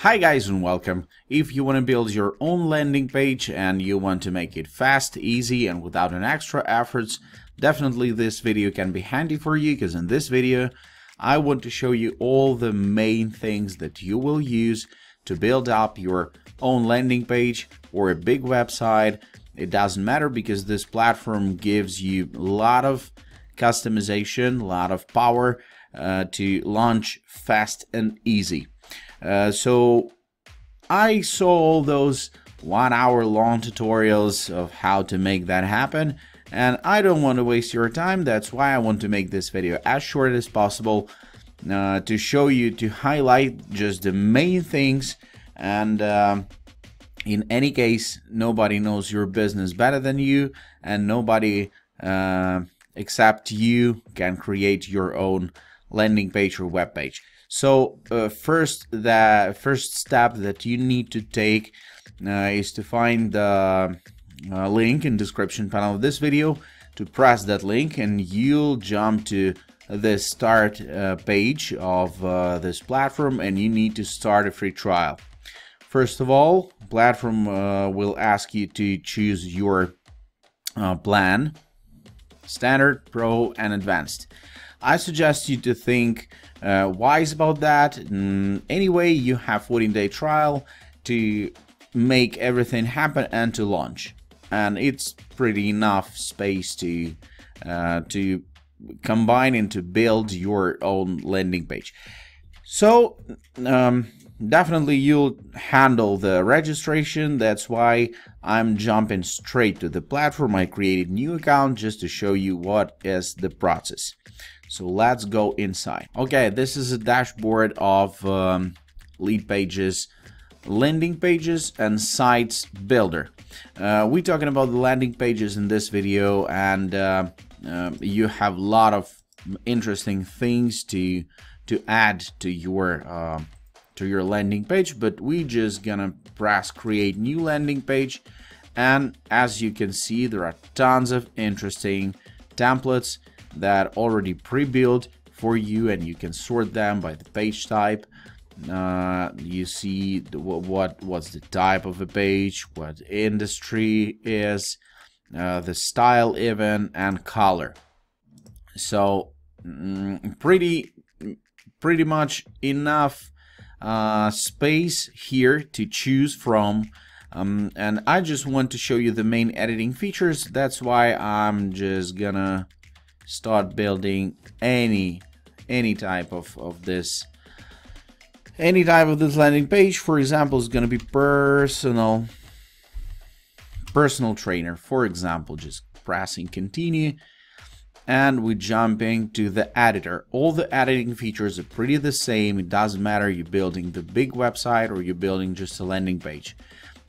Hi guys and welcome. If you want to build your own landing page and you want to make it fast, easy and without an extra efforts, definitely this video can be handy for you, because in this video I want to show you all the main things that you will use to build up your own landing page or a big website. It doesn't matter, because this platform gives you a lot of customization, a lot of power to launch fast and easy. So I saw all those 1 hour long tutorials of how to make that happen, and I don't want to waste your time. That's why I want to make this video as short as possible to show you, to highlight just the main things. And in any case, nobody knows your business better than you, and nobody except you can create your own landing page or web page. So the first step that you need to take is to find the link in description panel of this video, to press that link, and you'll jump to the start page of this platform, and you need to start a free trial. First of all, platform will ask you to choose your plan, standard, pro and advanced. I suggest you to think wise about that. Anyway, you have 14-day trial to make everything happen and to launch, and it's pretty enough space to combine and to build your own landing page. So definitely you'll handle the registration. That's why I'm jumping straight to the platform. I created new account just to show you what is the process. So let's go inside. Okay, this is a dashboard of LeadPages, landing pages and sites builder. We're talking about the landing pages in this video, and you have a lot of interesting things to add to your landing page, but we just gonna press create new landing page, and as you can see, there are tons of interesting templates that already pre-built for you, and you can sort them by the page type. You see what's the type of a page, what industry is, the style even, and color. So pretty much enough space here to choose from, and I just want to show you the main editing features. That's why I'm just gonna start building any type of this landing page. For example, is gonna be personal trainer, for example. Just pressing continue, and we're jumping to the editor. All the editing features are pretty the same. It doesn't matter you're building the big website or you're building just a landing page.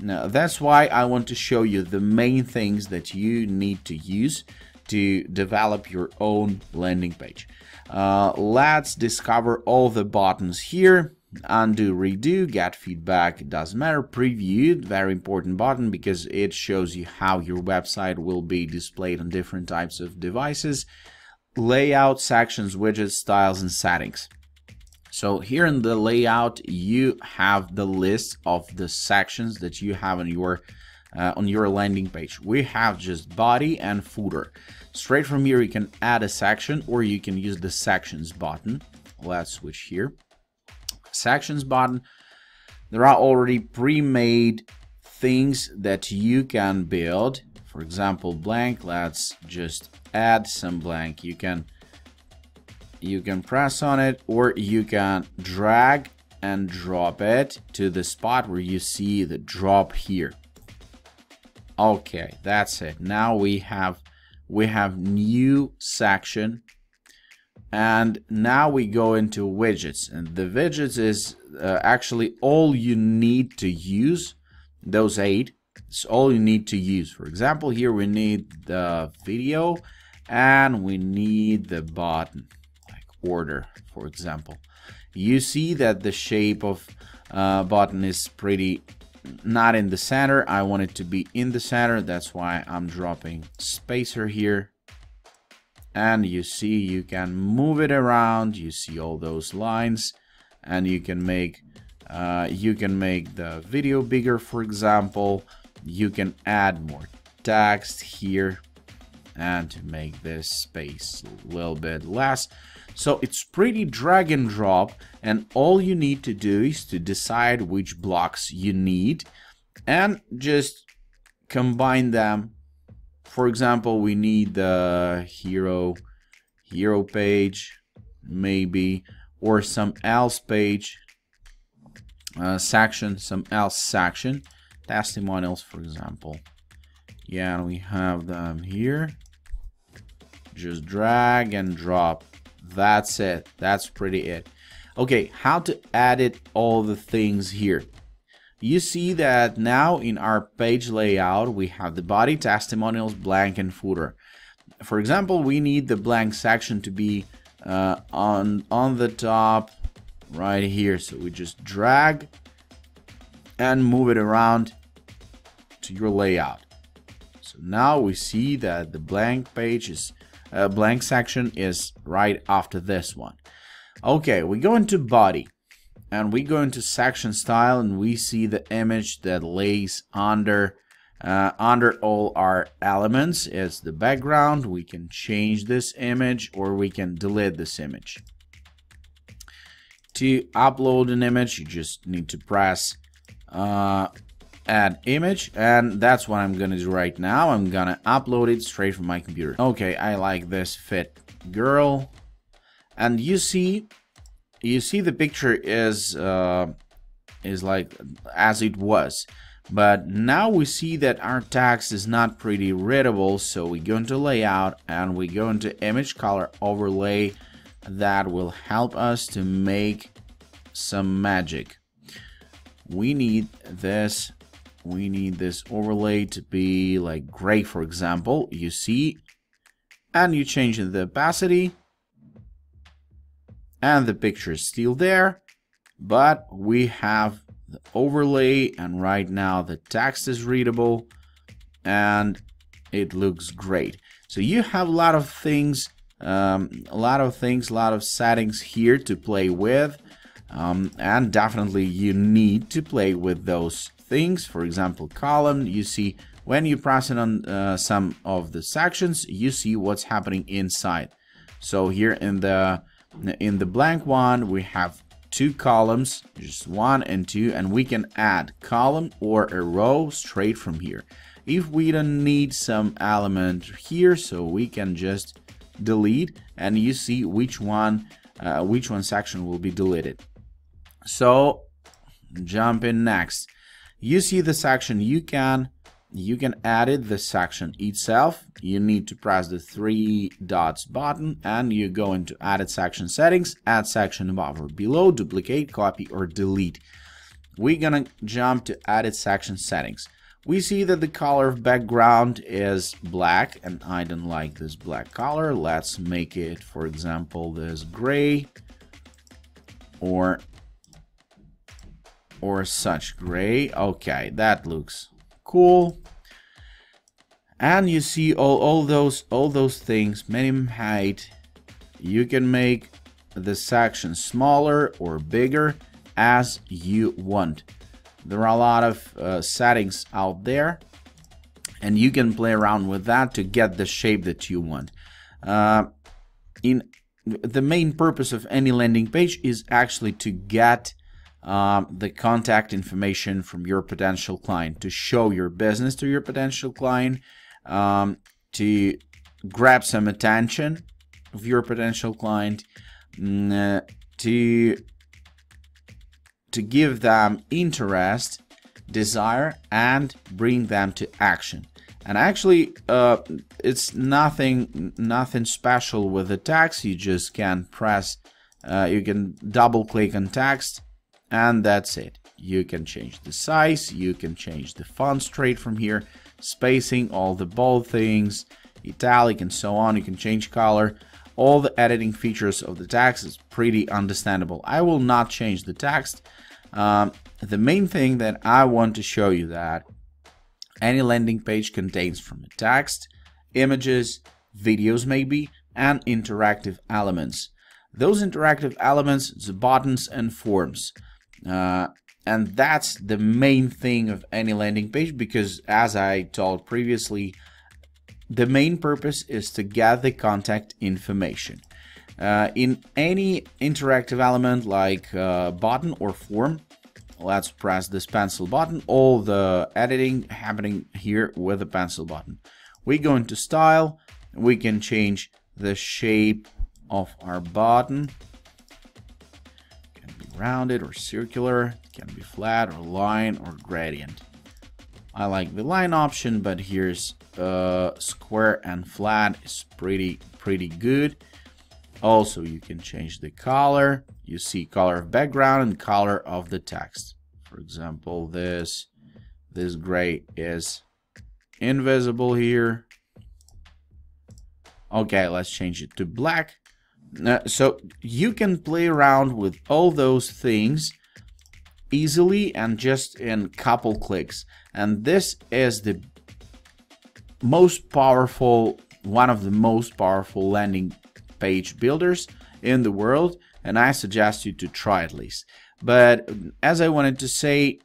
Now that's why I want to show you the main things that you need to use to develop your own landing page. Let's discover all the buttons here. Undo, redo, get feedback, it doesn't matter. Preview, very important button, because it shows you how your website will be displayed on different types of devices. Layout, sections, widgets, styles and settings. So here in the layout you have the list of the sections that you have on your landing page. We have just body and footer. Straight from here you can add a section, or you can use the sections button. Let's switch here. Sections button. There are already pre-made things that you can build. For example, blank. Let's just add some blank. You can press on it, or you can drag and drop it to the spot where you see the drop here. Okay, that's it. Now we have new section. And now we go into widgets, and the widgets is actually all you need to use. Those 8, it's all you need to use. For example, here we need the video and we need the button, like order, for example. You see that the shape of button is pretty not in the center. I want it to be in the center. That's why I'm dropping spacer here. And you see, you can move it around. You see all those lines, and you can make You can make the video bigger, for example. You can add more text here and make this space a little bit less. So it's pretty drag and drop, and all you need to do is to decide which blocks you need and just combine them. For example, we need the hero page, maybe, or some else page section, some else section, testimonials, for example. Yeah, and we have them here. Just drag and drop. That's it. That's pretty it. Okay, how to edit all the things here. You see that now in our page layout we have the body, testimonials, blank, and footer. For example, we need the blank section to be on the top right here. So we just drag and move it around to your layout. So now we see that the blank page is blank section is right after this one. Okay, we go into body. And we go into section style, and we see the image that lays under all our elements is the background. We can change this image, or we can delete this image. To upload an image, you just need to press add image, and that's what I'm gonna do right now. I'm gonna upload it straight from my computer. Okay, I like this fit girl, and you see the picture is like as it was, but now we see that our text is not pretty readable. So we go into layout and we go into image color overlay. That will help us to make some magic. We need this overlay to be like gray, for example. You see, and you change the opacity, and the picture is still there, but we have the overlay, and right now the text is readable and it looks great. So you have a lot of things, a lot of settings here to play with, and definitely you need to play with those things. For example, column, you see when you press it on some of the sections, you see what's happening inside. So here in the blank one we have two columns, just 1 and 2, and we can add column or a row straight from here if we don't need some element here. So we can just delete, and you see which one section will be deleted. So jump in next, you see the section. You can edit the section itself. You need to press the 3 dots button, and you go into edit section settings, add section above or below, duplicate, copy, or delete. We're gonna jump to edit section settings. We see that the color of background is black, and I don't like this black color. Let's make it, for example, this gray or such gray. Okay, that looks cool. And you see all those things, minimum height. You can make the section smaller or bigger as you want. There are a lot of settings out there, and you can play around with that to get the shape that you want. The main purpose of any landing page is actually to get the contact information from your potential client, to show your business to your potential client, to grab some attention of your potential client, to give them interest, desire, and bring them to action. And actually, it's nothing special with the text. You just can press, you can double click on text, and that's it. You can change the size, you can change the font straight from here, spacing, all the bold things, italic, and so on. You can change color. All the editing features of the text is pretty understandable. I will not change the text. The main thing that I want to show you that any landing page contains from the text, images, videos maybe, and interactive elements. Those interactive elements, the buttons and forms. And that's the main thing of any landing page, because as I told previously, the main purpose is to gather contact information. In any interactive element like button or form, let's press this pencil button. All the editing happening here with the pencil button. We go into style, we can change the shape of our button. It can be rounded or circular, it can be flat or line or gradient. I like the line option, but here's square and flat is pretty good. Also, you can change the color. You see color of background and color of the text. For example, this gray is invisible here. Okay, let's change it to black. So you can play around with all those things easily and just in couple clicks. And this is the most powerful, one of the most powerful landing page builders in the world, and I suggest you to try at least. But as I wanted to say,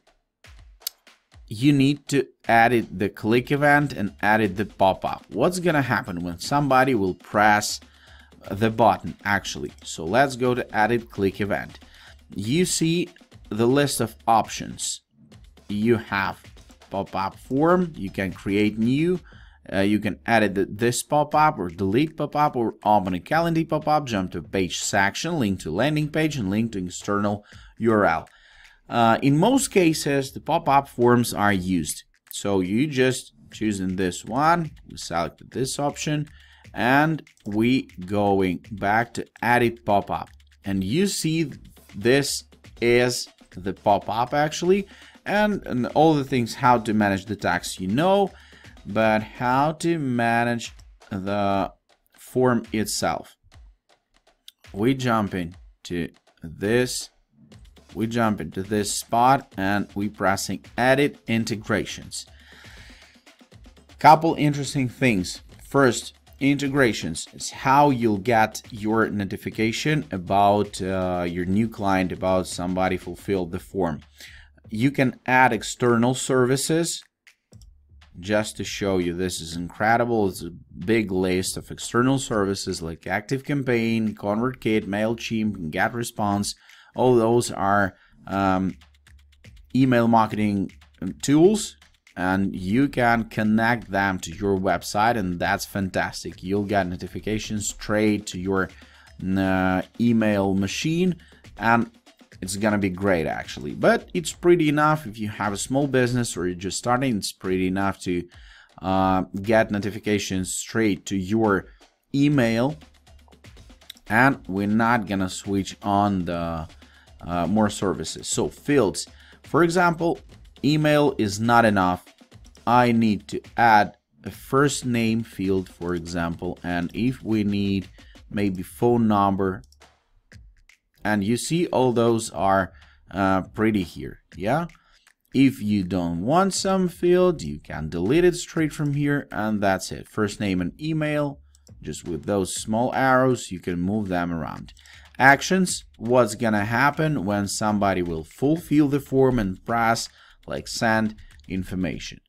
you need to edit the click event and edit the pop-up. What's gonna happen when somebody will press the button actually? So let's go to edit click event. You see the list of options. You have pop-up form, you can create new. You can edit this pop-up or delete pop-up or open a calendar pop-up, jump to page section, link to landing page, and link to external URL. In most cases, the pop-up forms are used. So you just choose in this one, we select this option, and we going back to edit pop-up. And you see this is the pop-up actually, and all the things how to manage the text, you know. But how to manage the form itself, we jump into this spot and we pressing edit integrations. Couple interesting things. First, integrations is how you'll get your notification about your new client, about somebody fulfilled the form. You can add external services. Just to show you, this is incredible. It's a big list of external services like Active Campaign, ConvertKit, MailChimp, GetResponse. All those are email marketing tools, and you can connect them to your website, and that's fantastic. You'll get notifications straight to your email machine, and it's gonna be great actually. But it's pretty enough if you have a small business or you're just starting. It's pretty enough to get notifications straight to your email. And we're not gonna switch on the more services. So fields, for example, email is not enough. I need to add a first name field, for example, and if we need maybe phone number. And you see all those are pretty here, yeah? If you don't want some field, you can delete it straight from here, and that's it. First name and email, just with those small arrows, you can move them around. Actions, what's gonna happen when somebody will fulfill the form and press, like, send information.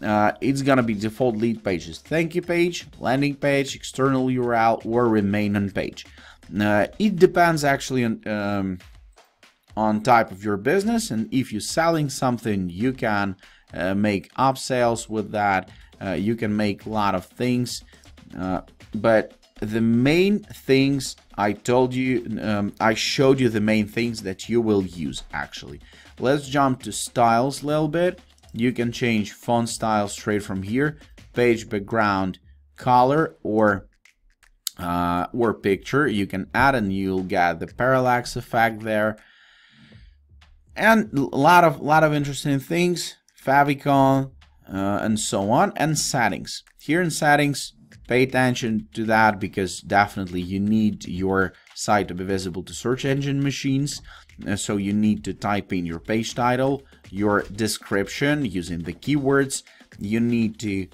It's gonna be default lead pages, thank you page, landing page, external URL, or remain on page. It depends actually on type of your business, and if you're selling something, you can make upsells with that. You can make a lot of things, but the main things I told you, I showed you the main things that you will use actually. Let's jump to styles a little bit. You can change font style straight from here, page background color or picture. You can add and you'll get the parallax effect there, and a lot of interesting things, favicon and so on. And settings, here in settings, pay attention to that, because definitely you need your site to be visible to search engine machines, so you need to type in your page title, your description using the keywords. You need to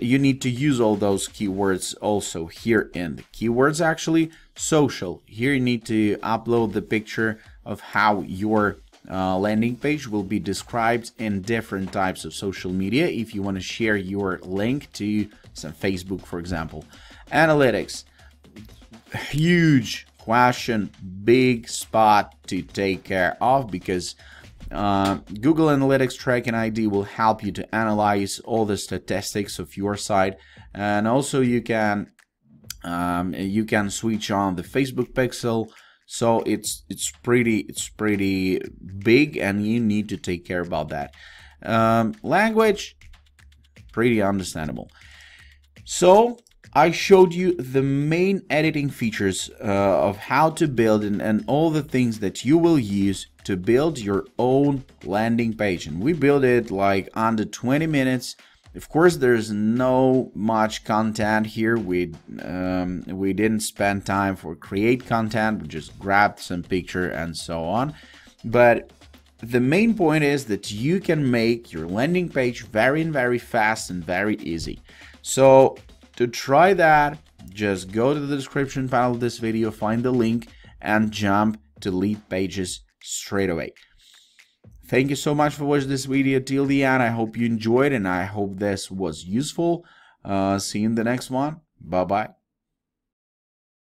you need to use all those keywords also here in the keywords actually. Social, here you need to upload the picture of how your landing page will be described in different types of social media if you want to share your link to some Facebook, for example. Analytics, huge question, big spot to take care of, because Google Analytics Tracking ID will help you to analyze all the statistics of your site, and also you can switch on the Facebook pixel. So it's pretty big, and you need to take care about that. Language, pretty understandable. So I showed you the main editing features of how to build and all the things that you will use to build your own landing page, and we built it like under 20 minutes. Of course, there's no much content here. We didn't spend time for create content. We just grabbed some picture and so on. But the main point is that you can make your landing page very, very fast and very easy. So to try that, just go to the description panel of this video, find the link, and jump to LeadPages straight away. Thank you so much for watching this video till the end. I hope you enjoyed, and I hope this was useful. See you in the next one. Bye-bye.